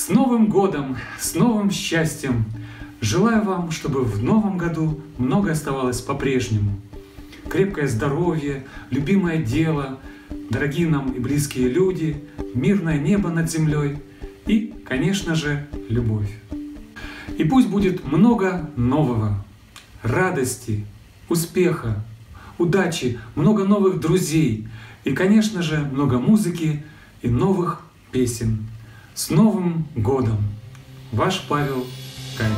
С Новым годом, с новым счастьем! Желаю вам, чтобы в новом году многое оставалось по-прежнему. Крепкое здоровье, любимое дело, дорогие нам и близкие люди, мирное небо над землей и, конечно же, любовь. И пусть будет много нового, радости, успеха, удачи, много новых друзей и, конечно же, много музыки и новых песен. С Новым годом! Ваш Павел Гайд.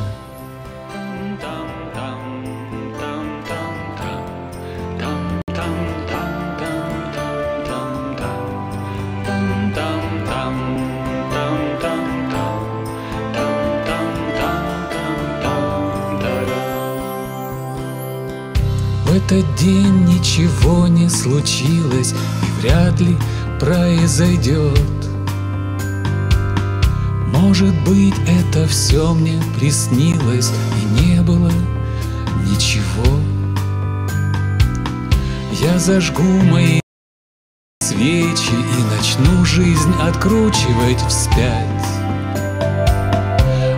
В этот день ничего не случилось и вряд ли произойдет. Может быть, это все мне приснилось, и не было ничего. Я зажгу мои свечи и начну жизнь откручивать вспять,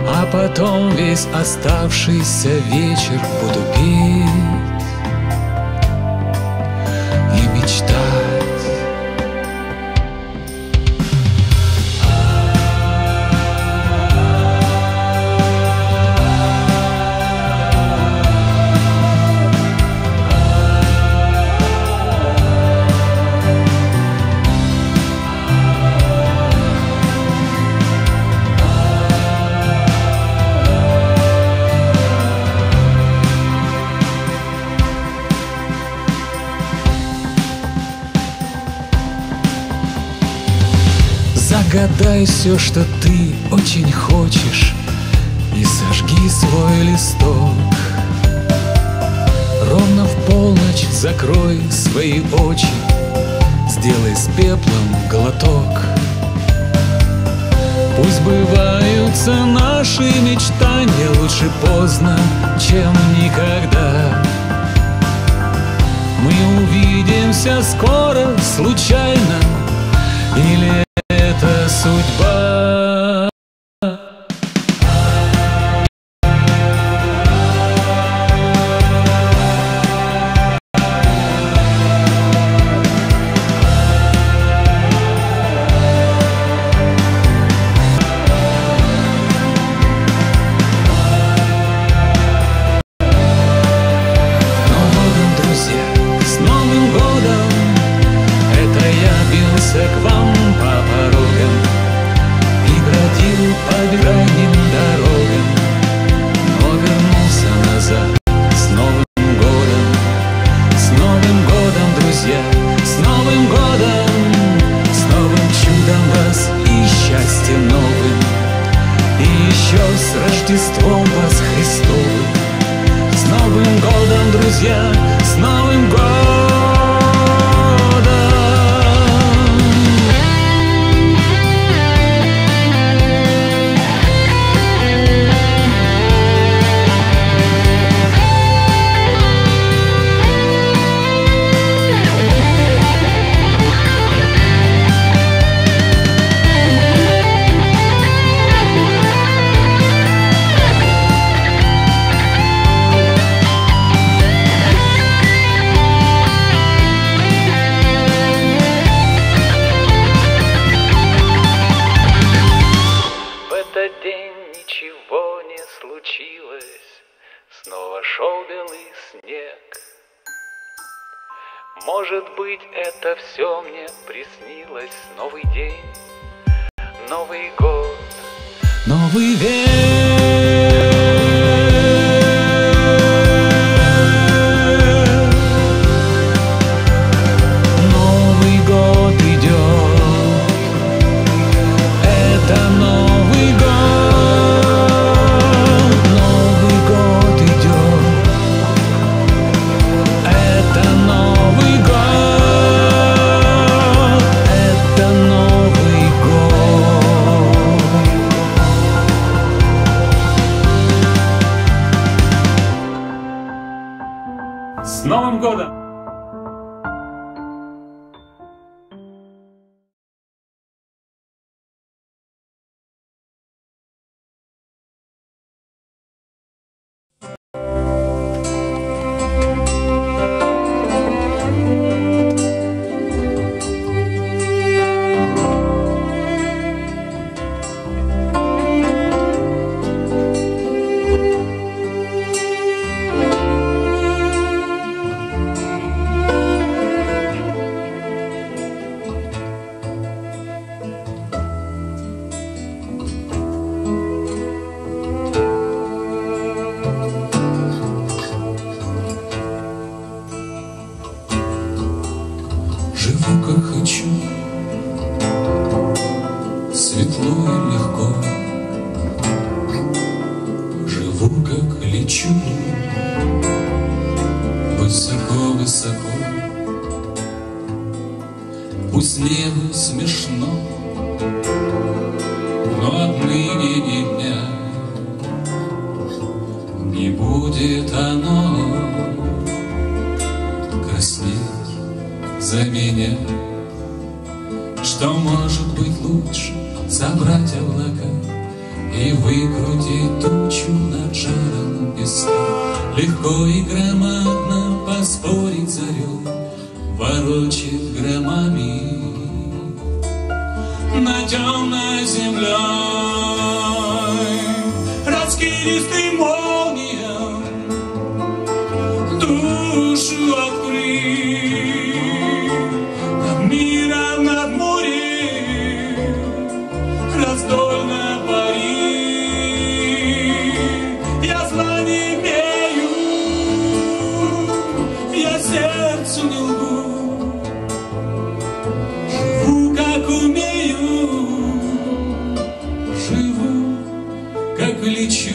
а потом весь оставшийся вечер буду петь и мечтать. Загадай все, что ты очень хочешь, и сожги свой листок. Ровно в полночь закрой свои очи, сделай с пеплом глоток. Пусть сбываются наши мечтания, лучше поздно, чем никогда. Мы увидимся скоро, случайно, или это судьба. Вернусь.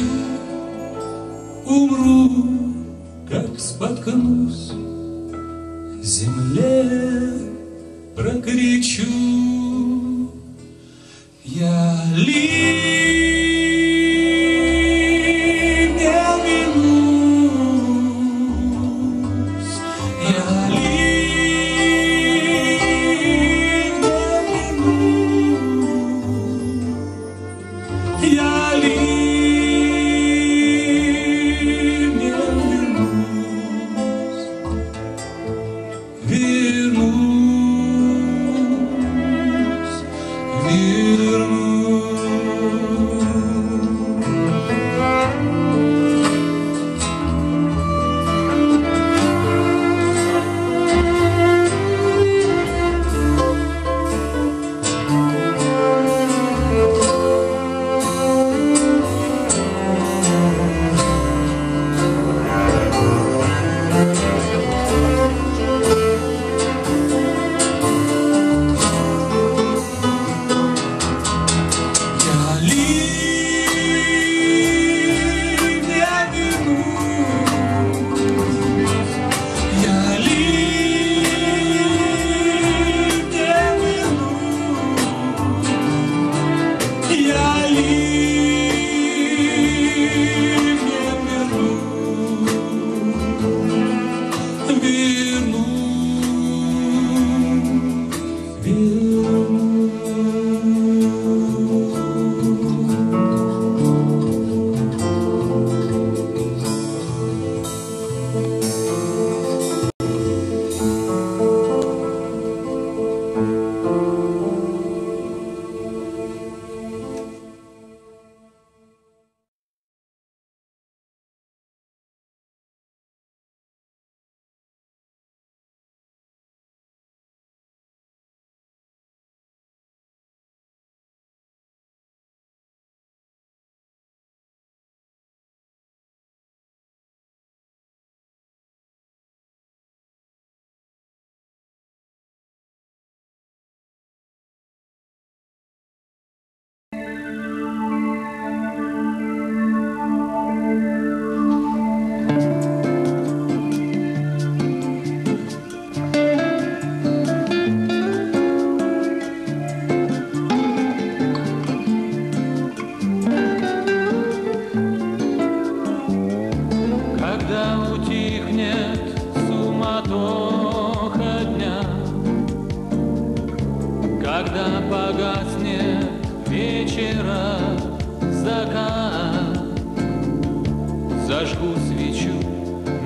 зажгу свечу,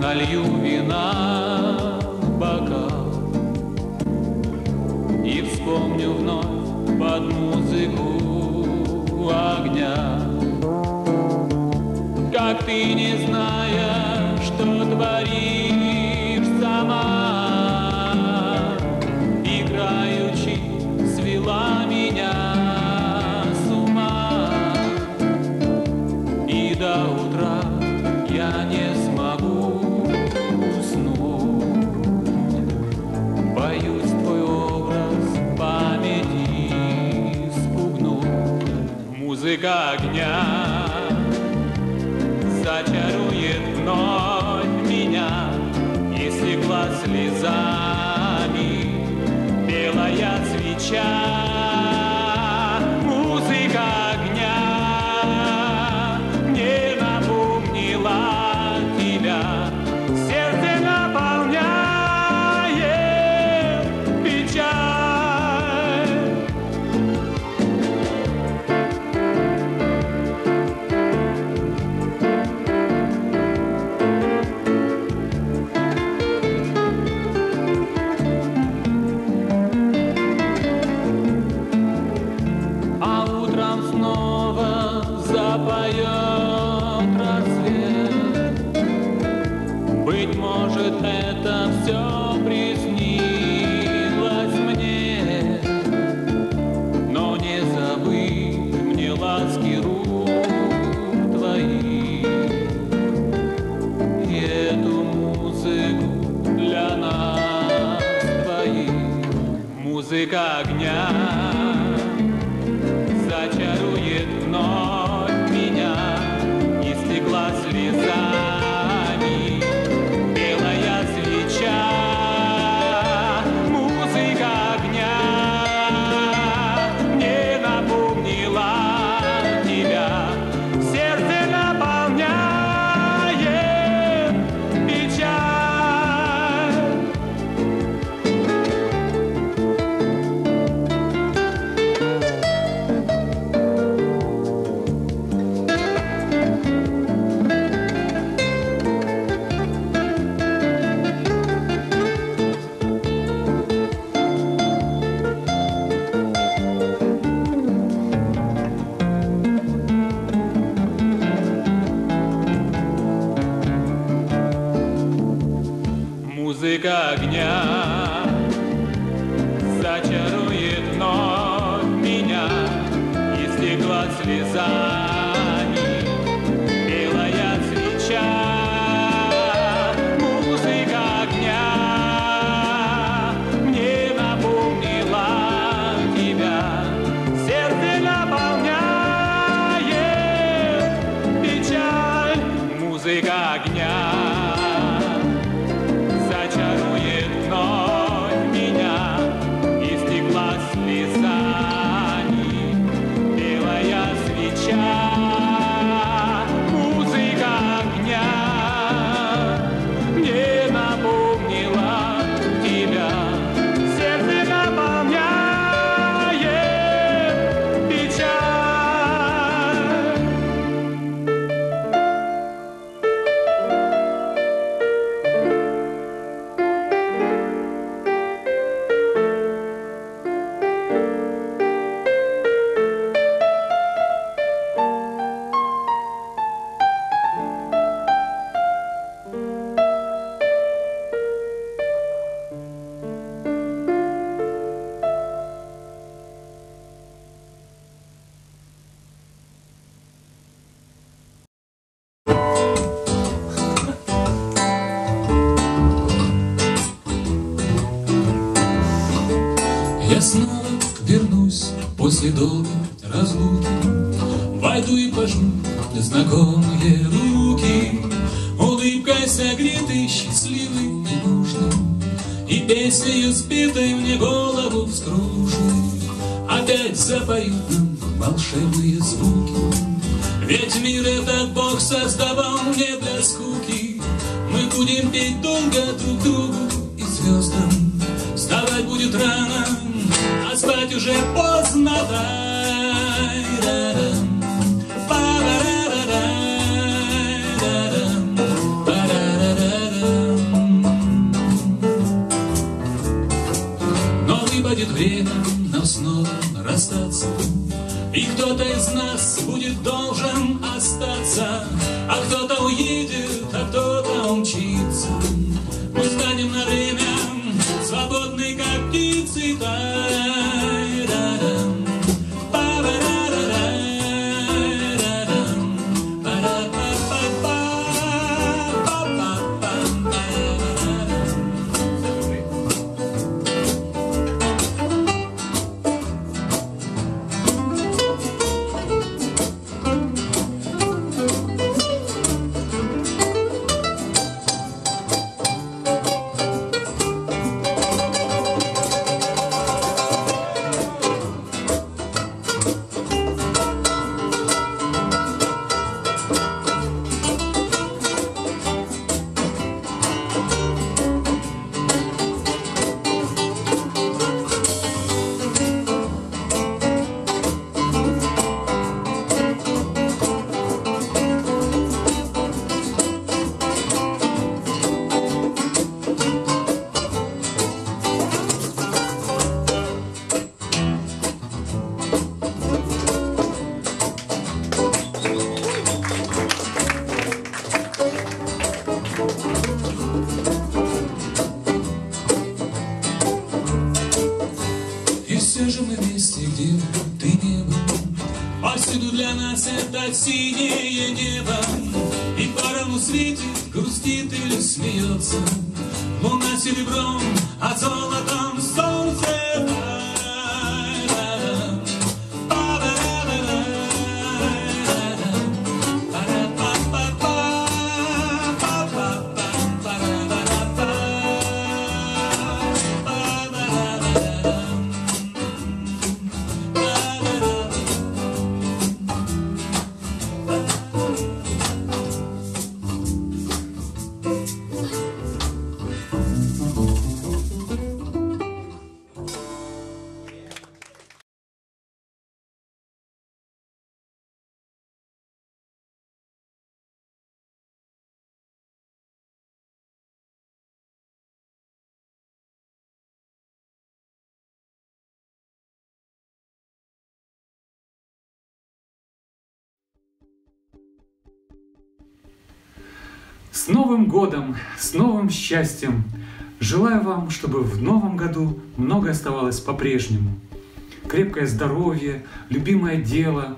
налью вина в бокал и вспомню вновь под музыку огня, как ты, не зная, что творишь сама, играючи, свела меня с ума, и до утра я не смогу уснуть, боюсь твой образ в памяти спугнуть. Музыка огня зачарует вновь меня, и слегла слезами белая свеча. Музыка огня мне напомнила тебя, сердце наполняет печаль. Поет рассвет, быть может, это все приснилось мне, но не забыть мне ласки рук твоих и эту музыку для нас твоих. Музыка огня зачарует вновь слезами белая свеча. Музыка огня мне напомнила тебя, сердце наполняет печаль. Музыка огня зачарует вновь меня, и стекла слезами белая свеча. Музыка огня мне напомнила тебя, сердце наполняет печаль. Музыка огня сердца, а кто-то уедет, а кто-то умчится. Мы станем на время свободны, как птицы. Синее небо, и по-разному светит, грустит или смеется. Луна серебром, а золотом солнце. С Новым годом, с новым счастьем! Желаю вам, чтобы в новом году многое оставалось по-прежнему. Крепкое здоровье, любимое дело,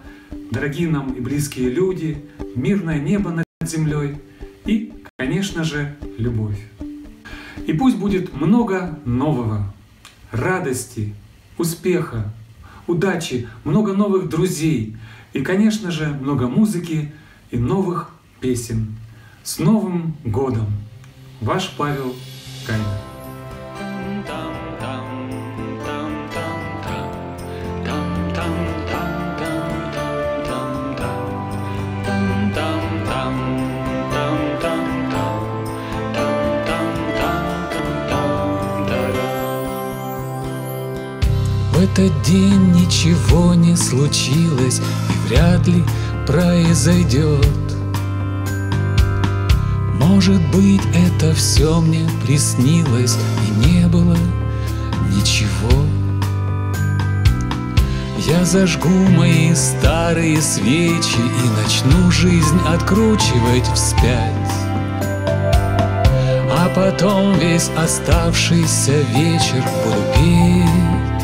дорогие нам и близкие люди, мирное небо над землей и, конечно же, любовь. И пусть будет много нового, радости, успеха, удачи, много новых друзей и, конечно же, много музыки и новых песен. С Новым годом! Ваш Павел Гайд. В этот день ничего не случилось и вряд ли произойдет. Может быть, это все мне приснилось, и не было ничего. Я зажгу мои старые свечи и начну жизнь откручивать вспять. А потом весь оставшийся вечер буду петь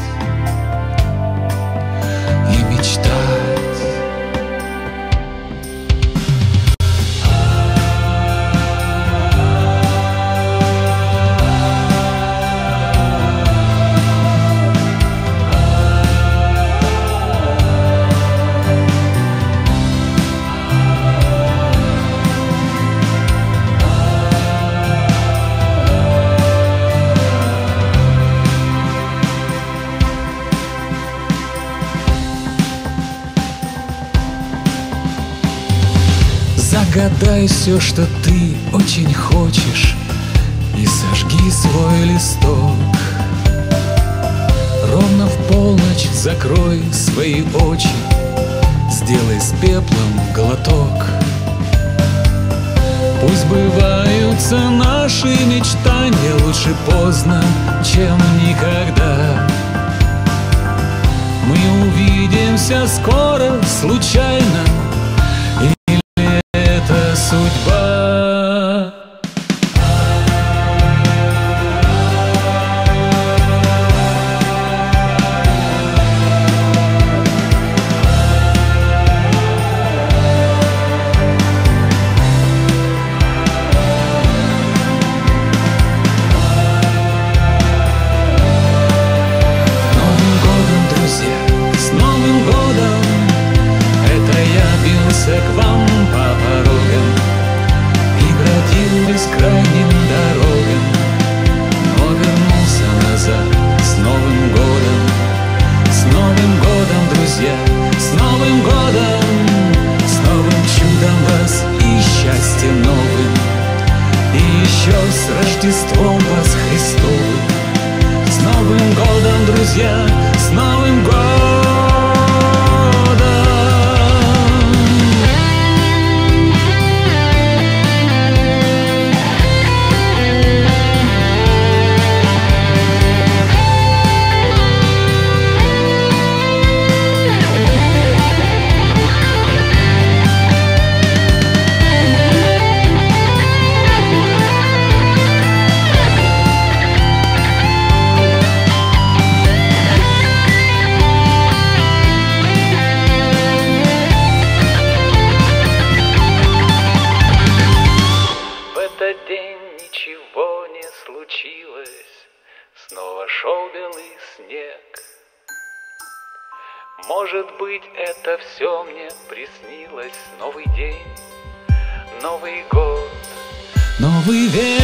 и мечтать. Загадай все, что ты очень хочешь, и сожги свой листок. Ровно в полночь закрой свои очи, сделай с пеплом глоток. Пусть сбываются наши мечтания, лучше поздно, чем никогда. Мы увидимся скоро, случайно. Рождеством вас, Христом! С Новым годом, друзья! С Новым годом! Может быть, это все мне приснилось. Новый день, Новый год, новый век.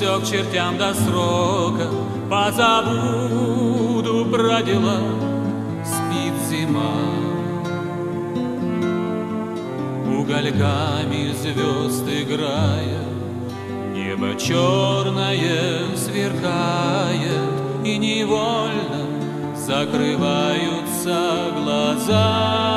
К чертям до срока, позабуду про дела, спит зима. Угольками звезд играя, небо черное сверкает, и невольно закрываются глаза.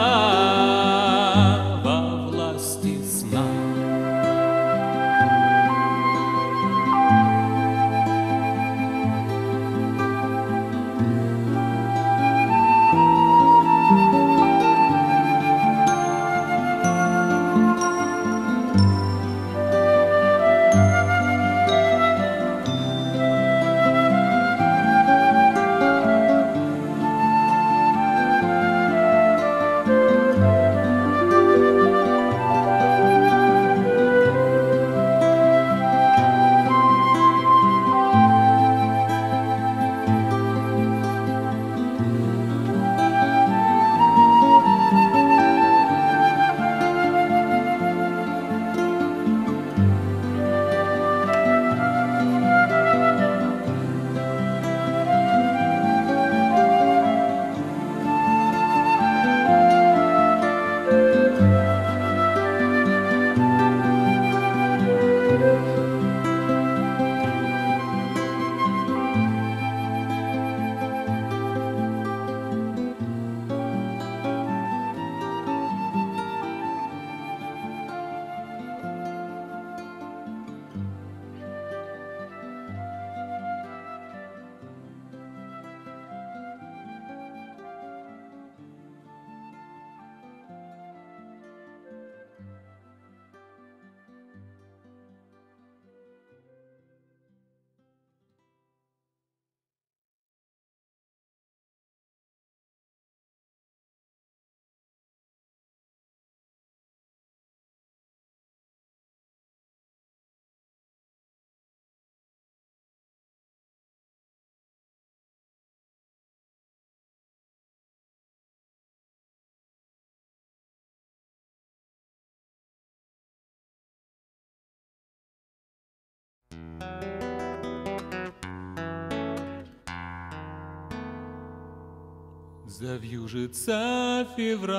Завьюжится февраль,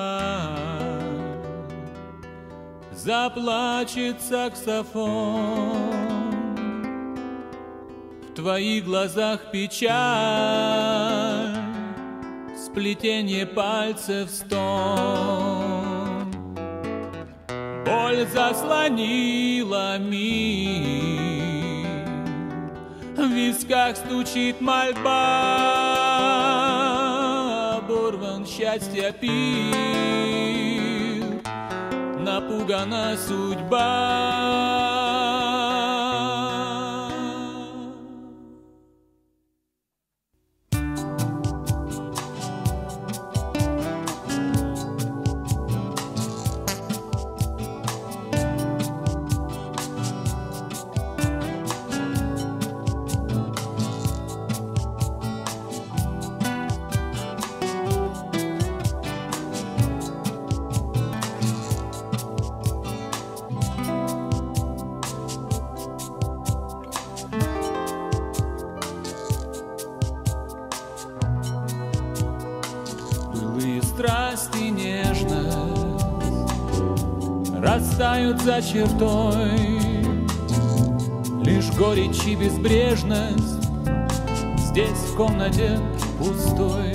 заплачет саксофон, в твоих глазах печаль, сплетение пальцев стон. Боль заслонила мир, в висках стучит мольба. Счастья пил, напугана судьба. Тают за чертой, лишь горечь и безбрежность здесь в комнате пустой.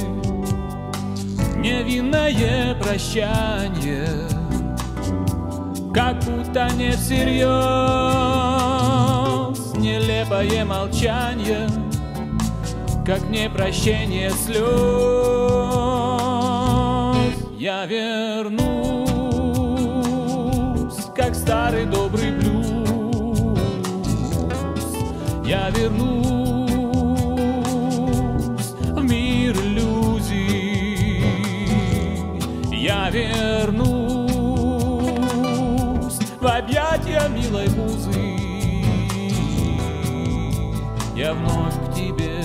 Невинное прощание, как будто не всерьез. Нелепое молчание, как непрощение слез. Я верну, как старый добрый блюз, я вернусь в мир иллюзий, я вернусь в объятия милой музы, я вновь к тебе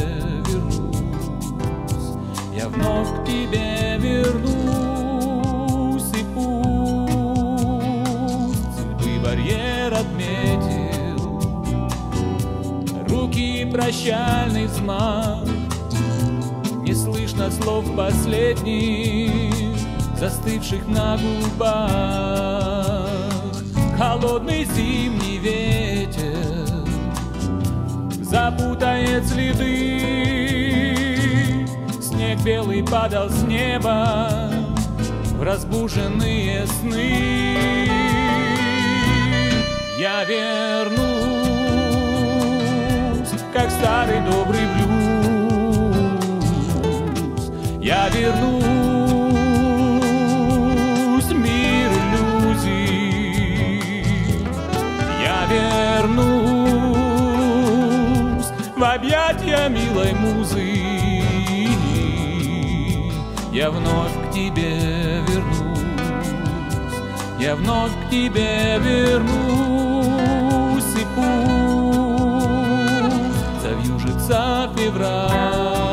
вернусь, я вновь к тебе вернусь. Отметил руки прощальный взмах, не слышно слов последних, застывших на губах. Холодный зимний ветер запутает следы, снег белый падал с неба в разбуженные сны. Я вернусь, как старый добрый блюз, я вернусь в мир иллюзий, я вернусь в объятия милой музы, я вновь к тебе вернусь, я вновь к тебе вернусь. Завьюжится февраль,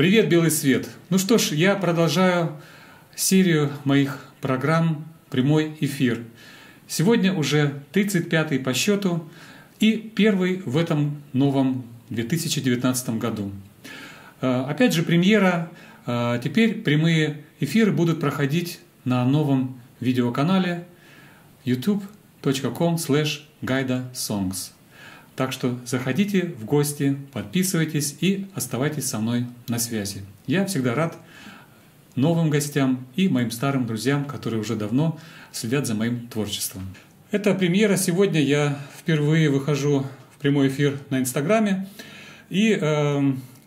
Привет, белый свет! Ну что ж, я продолжаю серию моих программ «Прямой эфир». Сегодня уже 35-й по счету и первый в этом новом 2019 году. Опять же, премьера. Теперь прямые эфиры будут проходить на новом видеоканале youtube.com/гайда-сонгс. Так что заходите в гости, подписывайтесь и оставайтесь со мной на связи. Я всегда рад новым гостям и моим старым друзьям, которые уже давно следят за моим творчеством. Это премьера. Сегодня я впервые выхожу в прямой эфир на Инстаграме. И,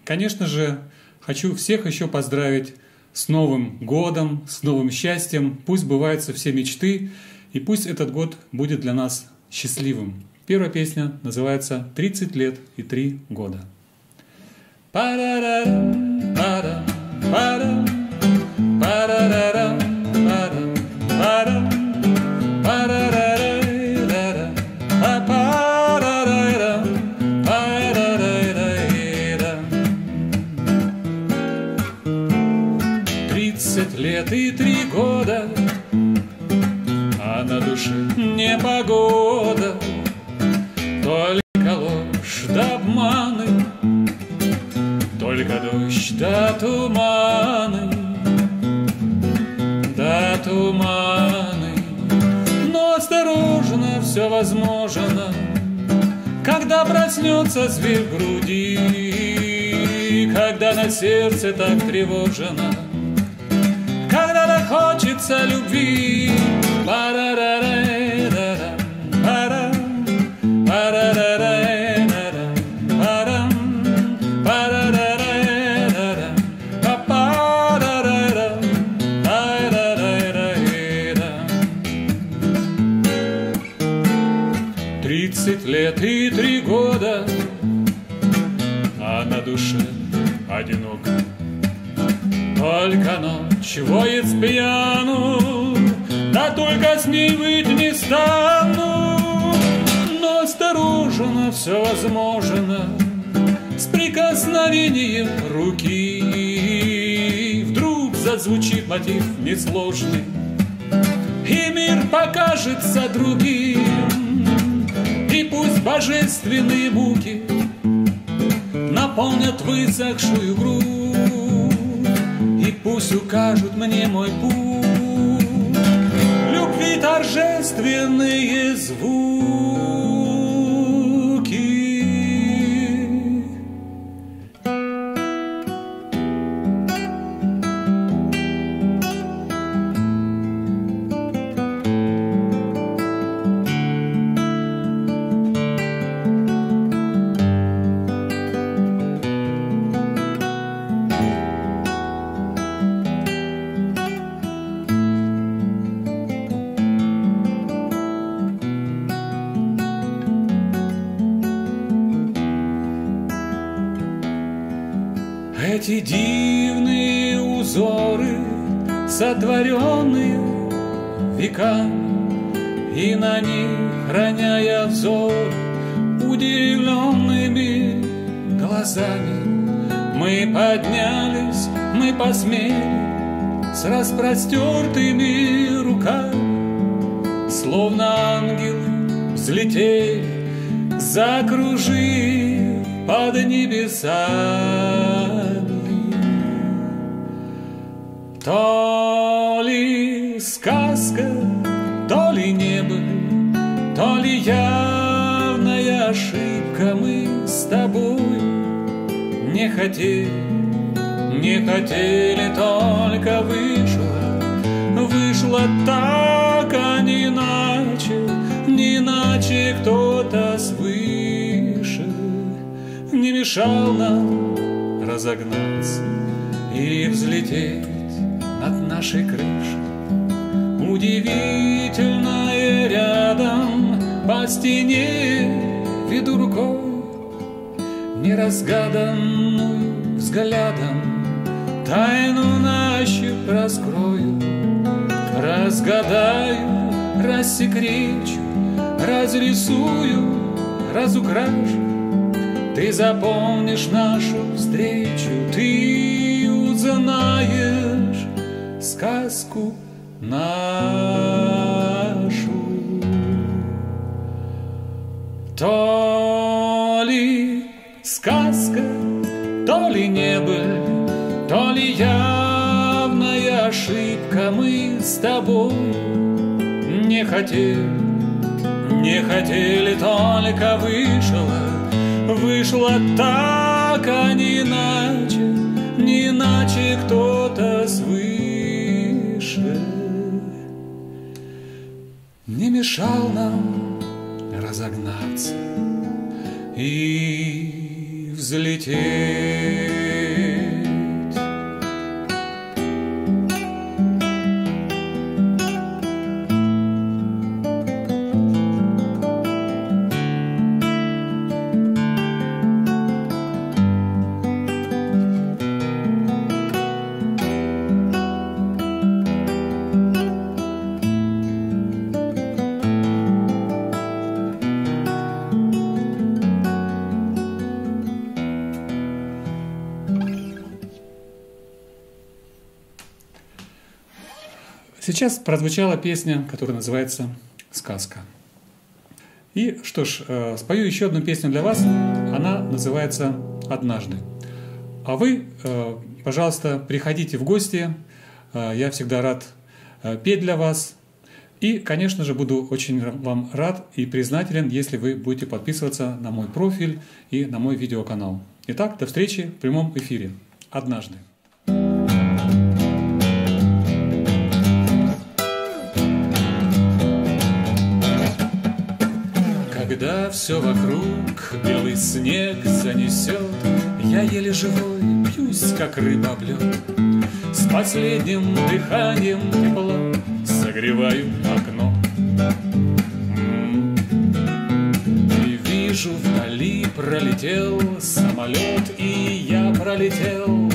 конечно же, хочу всех еще поздравить с Новым годом, с новым счастьем. Пусть сбываются все мечты, и пусть этот год будет для нас счастливым. Первая песня называется «30 лет и 3 года». И 3 года, а на душе непогода, только ложь да обманы, только дождь да туманы, да туманы. Но осторожно, все возможно, когда проснется зверь в груди, когда на сердце так тревожно, хочется любви. Тридцать лет и 3 года, а на душе одиноко. Только ночь воет пьяну, да только с ней выть не стану. Но осторожно, все возможно, с прикосновением руки вдруг зазвучит мотив несложный, и мир покажется другим. И пусть божественные муки наполнят высохшую грудь, пусть укажут мне мой путь любви торжественные звуки. Эти дивные узоры, сотворенные веками, и на них, храняя взор удивленными глазами, мы поднялись, мы посмели с распростертыми руками, словно ангелы взлетели, закружив под небеса. То ли сказка, то ли небо, то ли явная ошибка, мы с тобой не хотели, не хотели, только вышло, вышло так, а не иначе, не иначе кто-то свыше не мешал нам разогнаться и взлететь от нашей крыши. Удивительное рядом, по стене веду рукой, неразгаданную взглядом тайну нащупь раскрою, разгадаю, рассекречу, разрисую, разукрашу, Ты запомнишь нашу встречу, ты узнаешь сказку нашу. То ли сказка, то ли небо, то ли явная ошибка, мы с тобой не хотели, только вышло так, а не иначе кто-то свыше не мешал нам разогнаться и взлететь. Сейчас прозвучала песня, которая называется «Сказка». И что ж, спою еще одну песню для вас. Она называется «Однажды». А вы, пожалуйста, приходите в гости. Я всегда рад петь для вас. И, конечно же, буду очень вам рад и признателен, если вы будете подписываться на мой профиль и на мой видеоканал. Итак, до встречи в прямом эфире. Однажды. Когда все вокруг белый снег занесет, я еле живой пьюсь, как рыба в лед. С последним дыханием тепло согреваю окно. И вижу, вдали пролетел самолет, и я пролетел.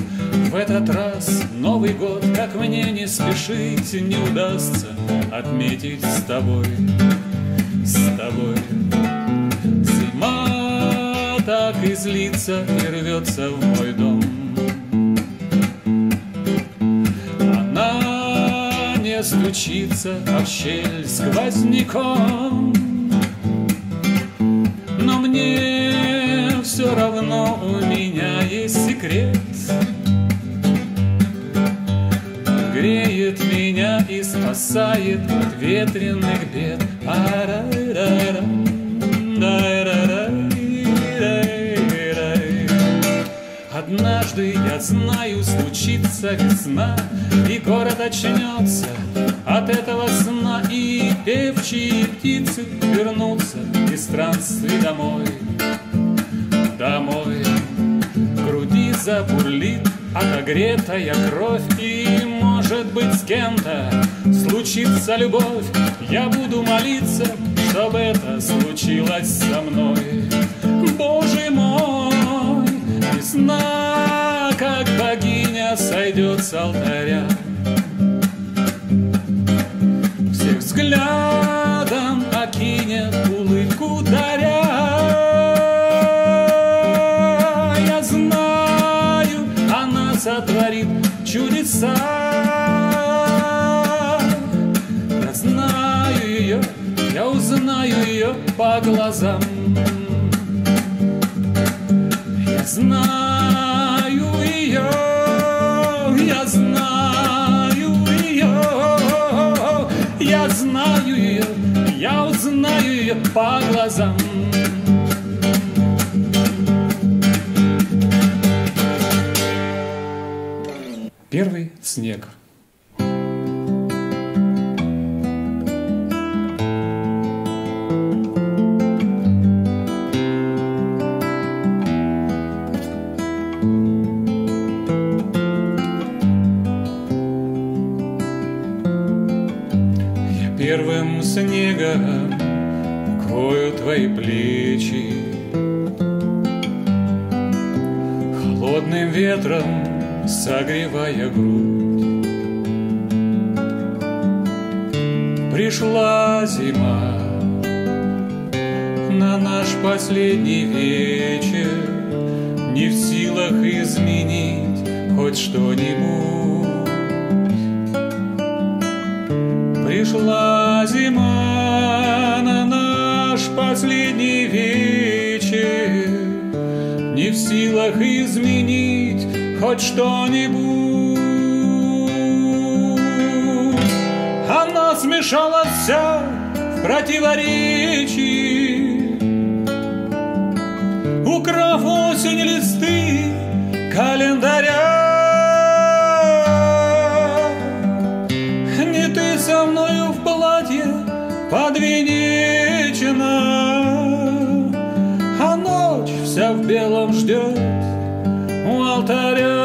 В этот раз Новый год, как мне не спешить, не удастся отметить с тобой, с тобой. Зима так и злится, и рвется в мой дом. Она не стучится, а в щель сквозняком. Но мне все равно, у меня есть секрет. Греет меня и спасает от ветреных бед. Однажды, я знаю, случится весна, и город очнется от этого сна, и певчие птицы вернутся из странствий домой, домой. В груди забурлит отогретая кровь, и, может быть, с кем-то случится любовь. Я буду молиться, чтобы это случилось со мной. Боже мой, весна, как богиня, сойдет с алтаря. Всех взглядом окинет, улыбку даря. Я знаю, она сотворит чудеса. Я знаю ее, я узнаю ее по глазам. Я знаю ее, я знаю ее, я знаю ее, я узнаю ее по глазам. Первый снег. Я первым снегом укрою твои плечи, холодным ветром согревая грудь. Пришла зима на наш последний вечер, не в силах изменить хоть что-нибудь. Пришла зима на наш последний вечер, не в силах изменить хоть что-нибудь. Она смешала все в противоречии, украв осень листы календаря. Не ты со мною в платье подвенечена, а ночь вся в белом ждет у алтаря.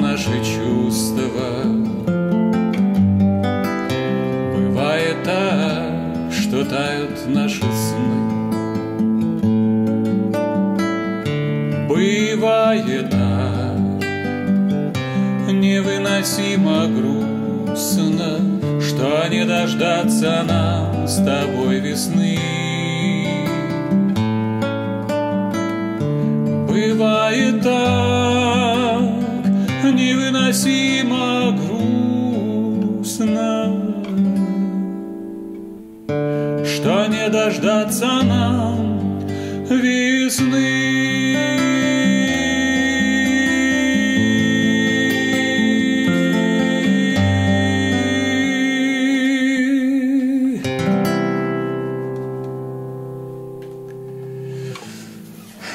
Наши чувства. Бывает так, что тают наши сны. Бывает так, невыносимо грустно, что не дождаться нам с тобой весны. Бывает так, невыносимо грустно, что не дождаться нам весны.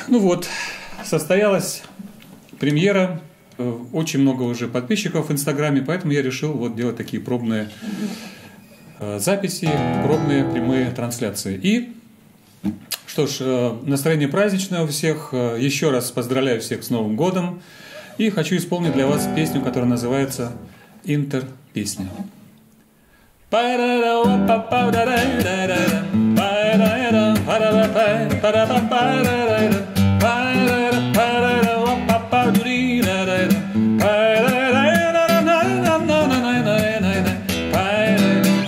Ну вот, состоялась премьера. Очень много уже подписчиков в Инстаграме, поэтому я решил вот делать такие пробные записи, пробные прямые трансляции. И что ж, настроение праздничное у всех. Еще раз поздравляю всех с Новым годом. И хочу исполнить для вас песню, которая называется «Интерпесня».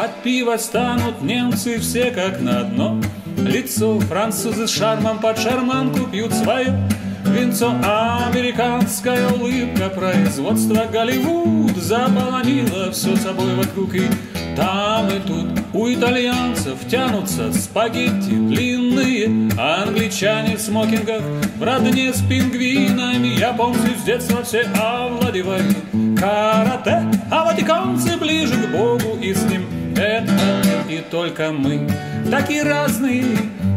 От пива станут немцы все как на дно лицо, французы с шармом под шарманку пьют свое винцо. Американская улыбка производства Голливуд заполонила все собой вокруг, и там и тут у итальянцев тянутся спагетти длинные, а англичане в смокингах в родне с пингвинами. Японцы с детства все овладевают карате, а ватиканцы ближе к Богу, и с ним это и только мы. Такие разные,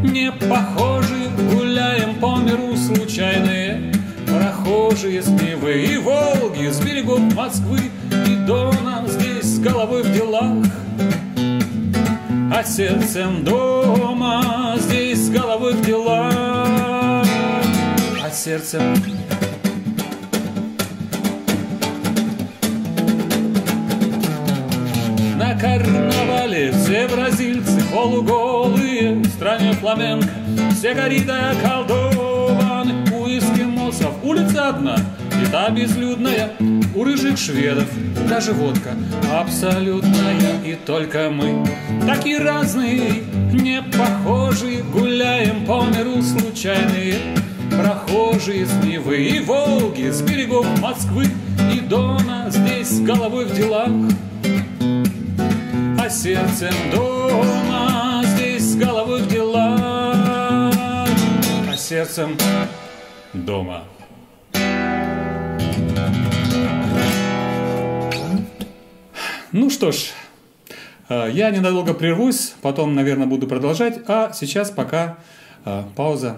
не похожи, гуляем по миру случайные прохожие, с Невы и Волги, с берегов Москвы и Дона, здесь с головой в делах, а сердцем дома, здесь с головой в делах, а сердцем. На карнавале все бразильцы полуголые, в стране фламенко все коридоры околдованы. У эскимосов улица одна, и та безлюдная, у рыжих шведов даже водка абсолютная, и только мы такие разные, не похожие, гуляем по миру случайные прохожие, с Невы и Волги, с берегов Москвы и Дона, здесь с головой в делах, а сердцем дома, здесь с головой в делах, а сердцем дома. Ну что ж, я ненадолго прервусь, потом, наверное, буду продолжать, а сейчас пока пауза.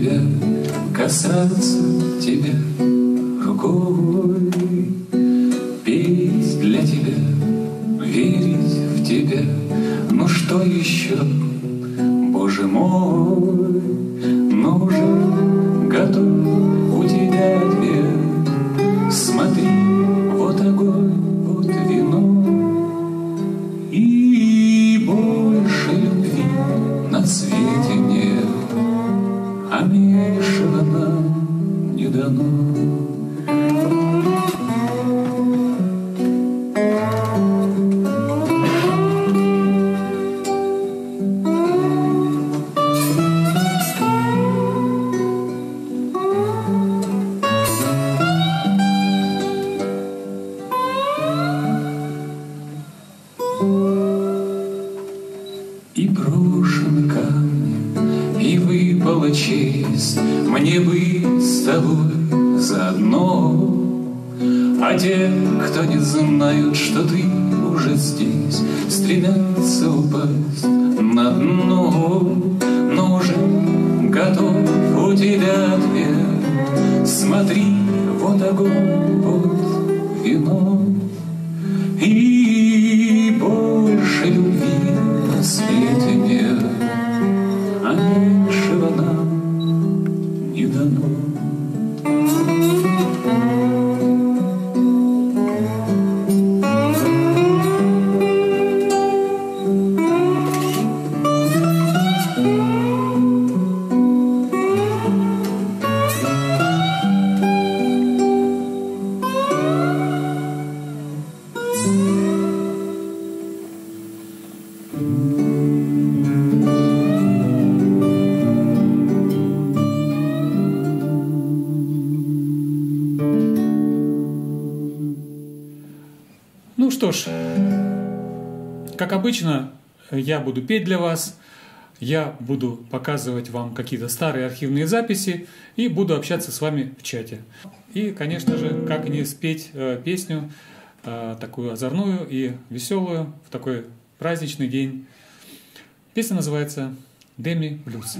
тебя, касаться тебя рукой, петь для тебя, верить в тебя. Ну что еще, Боже мой, ну уже готов у тебя ответ. Смотри, вот огонь, вот вино, и больше любви на свете нет, а меньшего нам не дано. Что ж, как обычно, я буду петь для вас, я буду показывать вам какие-то старые архивные записи и буду общаться с вами в чате. И, конечно же, как не спеть песню такую озорную и веселую в такой праздничный день. Песня называется «Деми Блюз».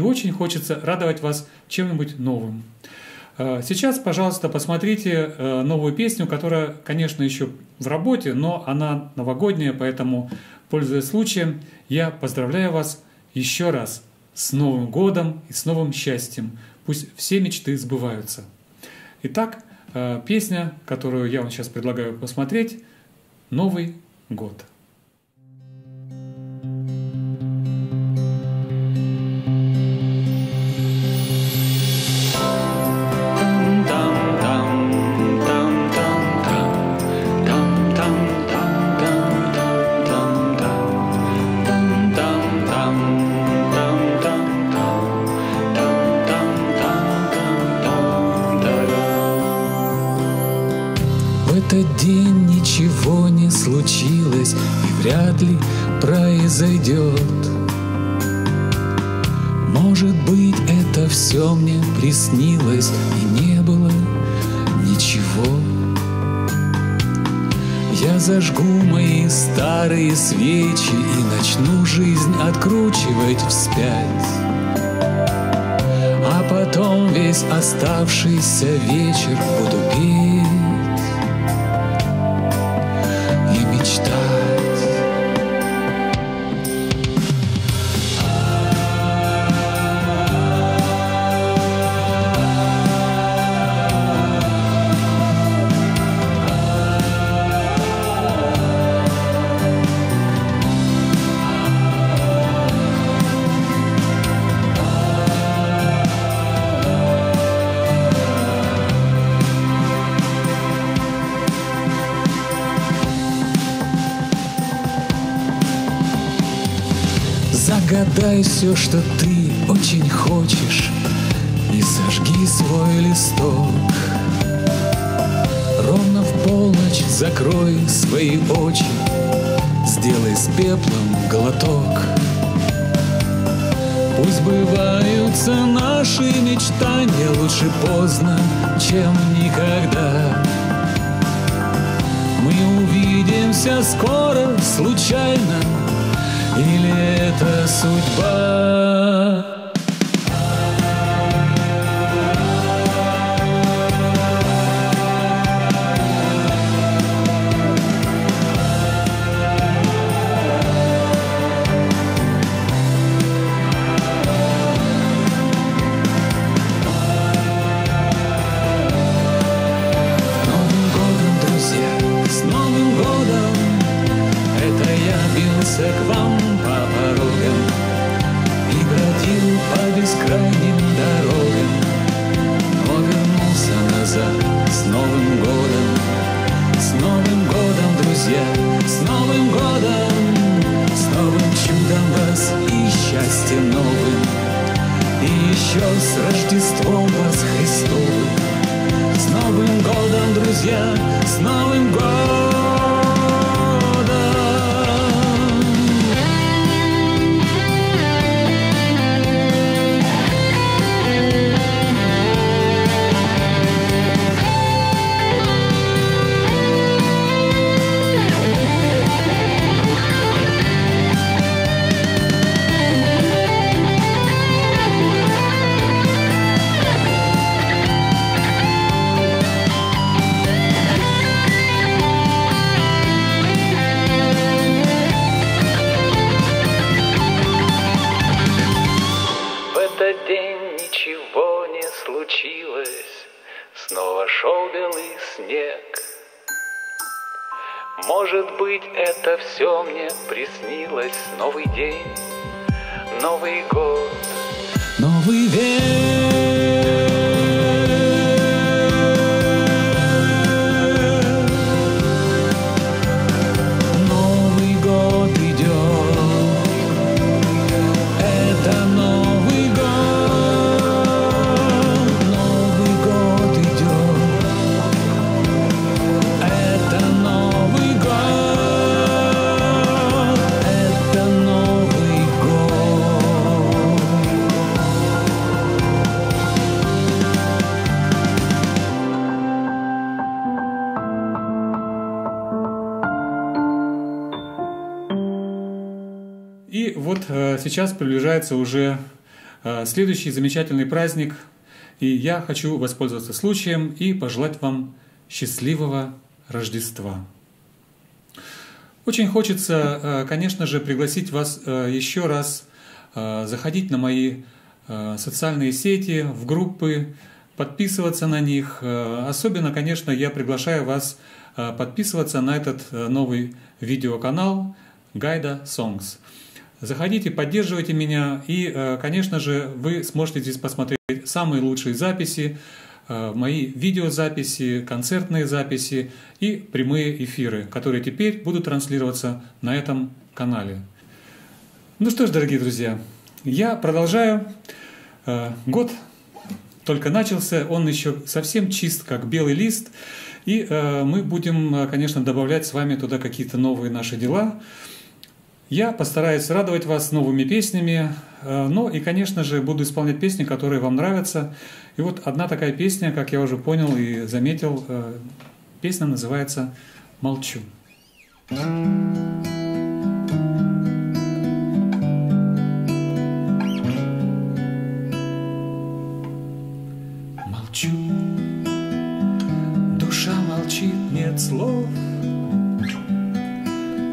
и очень хочется радовать вас чем-нибудь новым. Сейчас, пожалуйста, посмотрите новую песню, которая, конечно, еще в работе, но она новогодняя, поэтому, пользуясь случаем, я поздравляю вас еще раз с Новым годом и с новым счастьем. Пусть все мечты сбываются. Итак, песня, которую я вам сейчас предлагаю посмотреть, «Новый год». Случилось и вряд ли произойдет. Может быть, это все мне приснилось, и не было ничего. Я зажгу мои старые свечи и начну жизнь откручивать вспять, а потом весь оставшийся вечер буду петь. Загадай все, что ты очень хочешь, и сожги свой листок. Ровно в полночь закрой свои очи, сделай с пеплом глоток. Пусть сбываются наши мечтания, лучше поздно, чем никогда. Мы увидимся скоро, случайно, или это судьба? Новый день, Новый год, новый век. Новый год идет, это Новый год. Новый год идет, это Новый год. Сейчас приближается уже Следующий замечательный праздник. И я хочу воспользоваться случаем и пожелать вам счастливого Рождества. Очень хочется, конечно же, пригласить вас еще раз заходить на мои социальные сети, в группы, подписываться на них. Особенно, конечно, я приглашаю вас подписываться на этот новый видеоканал «Гайда Songs». Заходите, поддерживайте меня, и, конечно же, вы сможете здесь посмотреть самые лучшие записи, мои видеозаписи, концертные записи и прямые эфиры, которые теперь будут транслироваться на этом канале. Ну что ж, дорогие друзья, я продолжаю. Год только начался, он еще совсем чист, как белый лист, и мы будем, конечно, добавлять с вами туда какие-то новые наши дела. Я постараюсь радовать вас новыми песнями, ну и, конечно же, буду исполнять песни, которые вам нравятся. И вот одна такая песня, как я уже понял и заметил, песня называется «Молчу». Молчу, душа молчит, нет слов,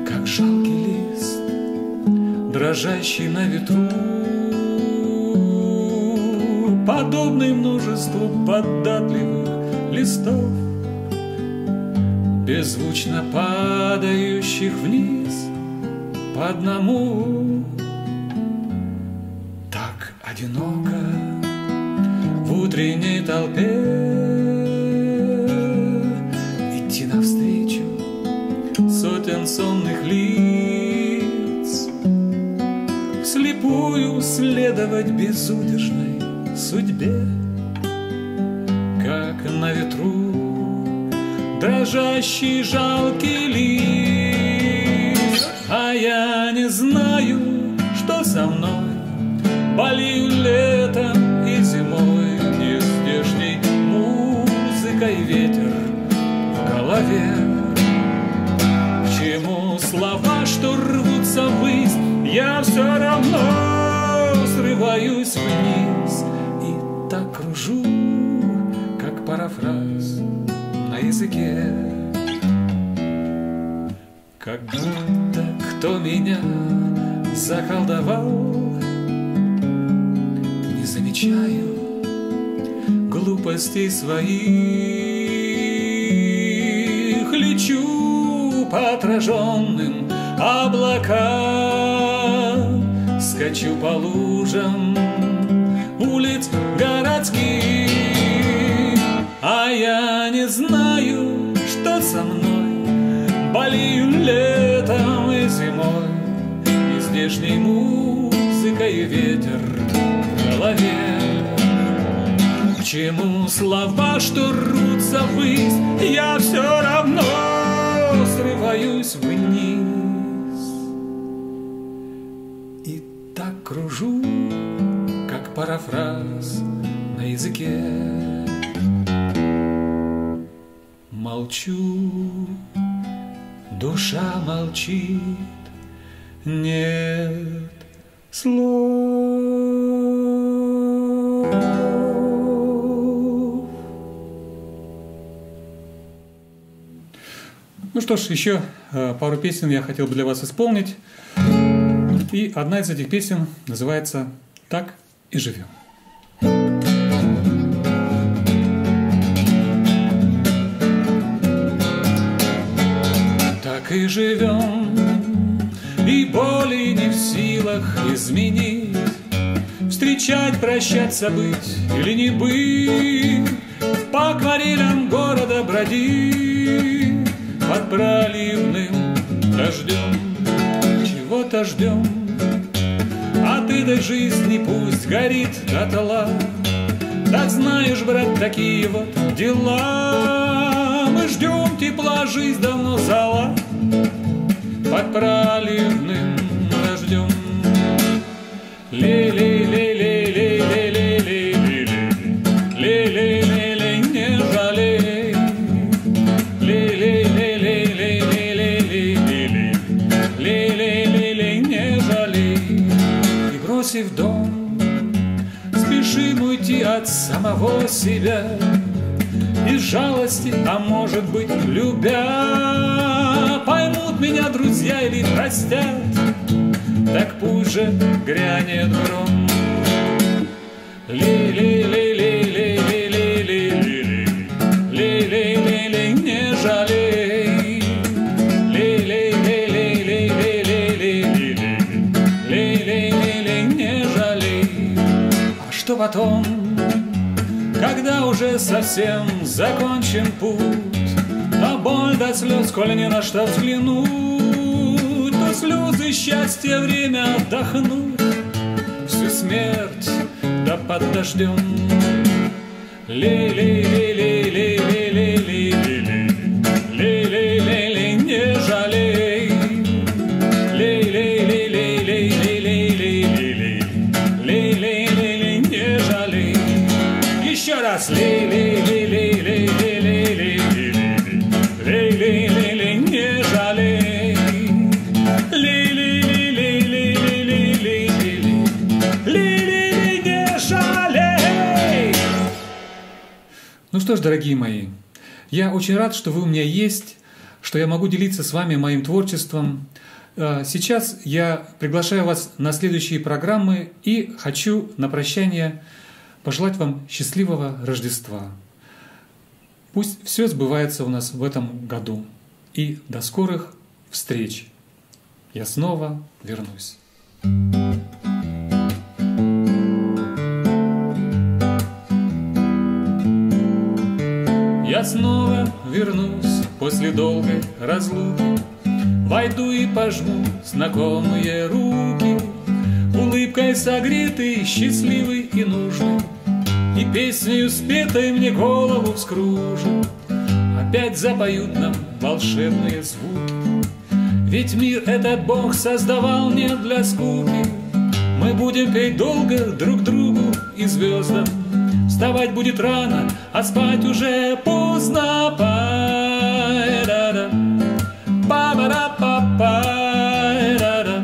как жалкий лист, дрожащий на ветру, подобный множеству податливых листов, беззвучно падающих вниз по одному. Так одиноко в утренней толпе идти навстречу сотен сонных лиц, вслепую следовать безудержной судьбе, как на ветру дрожащий жалкий лист. А я не знаю, что со мной, болею летом и зимой нездешней музыкой, ветер в голове. К чему слова, что рвутся ввысь, я все равно срываюсь вниз и так кружу, как парафраз на языке. Как будто кто меня заколдовал, замечаю глупостей своих, лечу по отраженным облакам, скачу по лужам улиц городских. А я не знаю, что со мной, болею летом и зимой и здешней музыкой, ветер в голове. К чему слова, что рвутся ввысь, я все равно срываюсь вниз и так кружу, как парафраз на языке. Молчу, душа молчит, нет слов. Ну что ж, еще пару песен я хотел бы для вас исполнить. И одна из этих песен называется «Так и живем». Так и живем, и боли не в силах изменить, встречать, прощаться, быть или не быть, по акварелям города бродить. Под проливным дождем чего-то ждем, а ты до жизни пусть горит дотла. Так знаешь, брат, такие вот дела. Мы ждем тепла, жизнь давно зала под проливным дождем. В дом хотим уйти от самого себя, из жалости, а может быть, любя. Поймут меня друзья или простят, так пусть же грянет гром. Потом, когда уже совсем закончен путь, а боль до слез, коль не на что взглянуть, то слезы счастья время отдохнуть, всю смерть да под дождем. Ну что ж, дорогие мои, я очень рад, что вы у меня есть, что я могу делиться с вами моим творчеством. Сейчас я приглашаю вас на следующие программы и хочу на прощание пожелать вам счастливого Рождества. Пусть все сбывается у нас в этом году. И до скорых встреч. Я снова вернусь. Я снова вернусь после долгой разлуки, войду и пожму знакомые руки, улыбкой согретый, счастливый и нужный, и песнею спетой мне голову вскружит. Опять запоют нам волшебные звуки, ведь мир этот Бог создавал не для скуки. Мы будем петь долго друг другу и звездам, вставать будет рано, а спать уже поздно. Па-ра-ра, па-ра-па-па-ра-ра,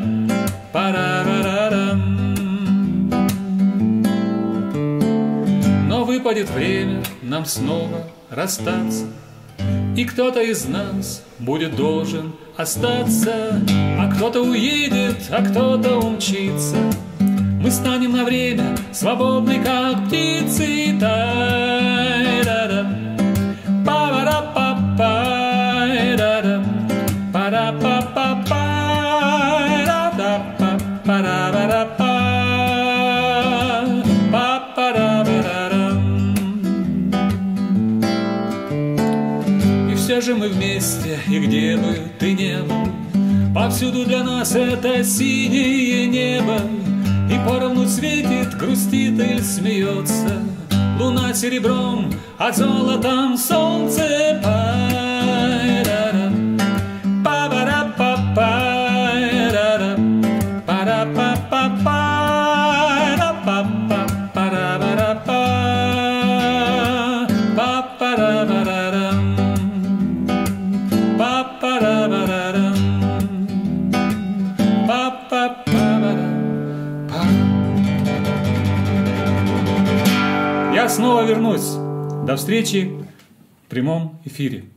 па-ра-ра-ра-ра. Но выпадет время нам снова расстаться, и кто-то из нас будет должен остаться, а кто-то уедет, а кто-то умчится. Мы станем на время свободны, как птицы. Та-ра-ра, па-ра-па-па-ра-ра, па-ра-па-па-па-ра-ра, па-ра-ра-па, па-ра-ра-ра. И все же мы вместе, и где бы ты ни был, повсюду для нас это синее небо. И поровну светит, грустит или смеется луна серебром, а золотом солнце. Па-ра-ра, па-ра-па-па-ра-ра, па-ра-па-па-па-ра-па, па-ра-ра-ра-ра, па-ра-ра-ра-ра, па-па-па. Я снова вернусь. До встречи в прямом эфире.